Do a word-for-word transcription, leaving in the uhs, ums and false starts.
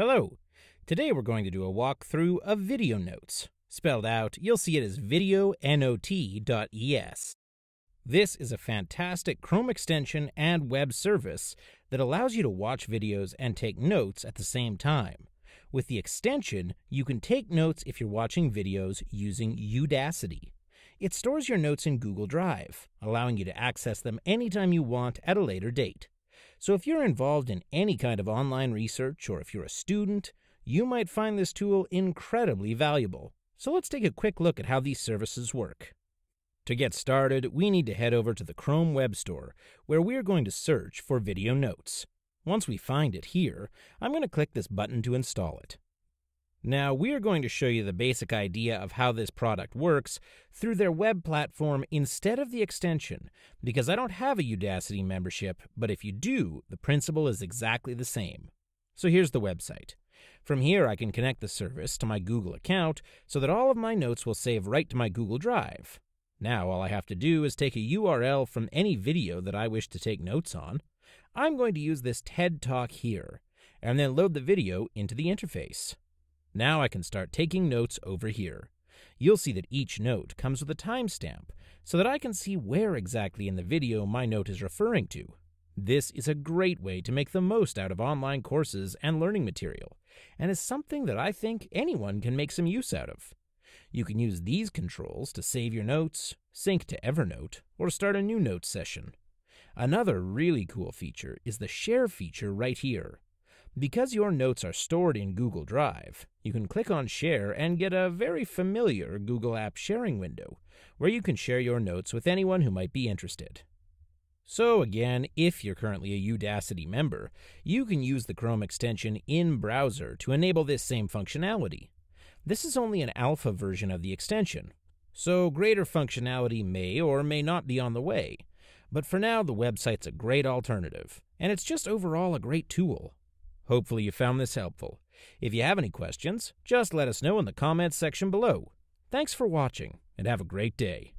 Hello! Today we're going to do a walkthrough of VideoNotes. Spelled out, you'll see it as video not dot E S. This is a fantastic Chrome extension and web service that allows you to watch videos and take notes at the same time. With the extension, you can take notes if you're watching videos using Udacity. It stores your notes in Google Drive, allowing you to access them anytime you want at a later date. So if you're involved in any kind of online research or if you're a student, you might find this tool incredibly valuable. So let's take a quick look at how these services work. To get started, we need to head over to the Chrome Web Store, where we're going to search for VideoNotes. Once we find it here, I'm going to click this button to install it. Now, we're going to show you the basic idea of how this product works through their web platform instead of the extension, because I don't have a Udacity membership, but if you do, the principle is exactly the same. So here's the website. From here, I can connect the service to my Google account so that all of my notes will save right to my Google Drive. Now, all I have to do is take a U R L from any video that I wish to take notes on. I'm going to use this TED Talk here, and then load the video into the interface. Now I can start taking notes over here. You'll see that each note comes with a timestamp so that I can see where exactly in the video my note is referring to. This is a great way to make the most out of online courses and learning material, and is something that I think anyone can make some use out of. You can use these controls to save your notes, sync to Evernote, or start a new note session. Another really cool feature is the share feature right here. Because your notes are stored in Google Drive, you can click on Share and get a very familiar Google App sharing window, where you can share your notes with anyone who might be interested. So again, if you're currently a Udacity member, you can use the Chrome extension in browser to enable this same functionality. This is only an alpha version of the extension, so greater functionality may or may not be on the way. But for now, the website's a great alternative, and it's just overall a great tool. Hopefully you found this helpful. If you have any questions, just let us know in the comments section below. Thanks for watching, and have a great day.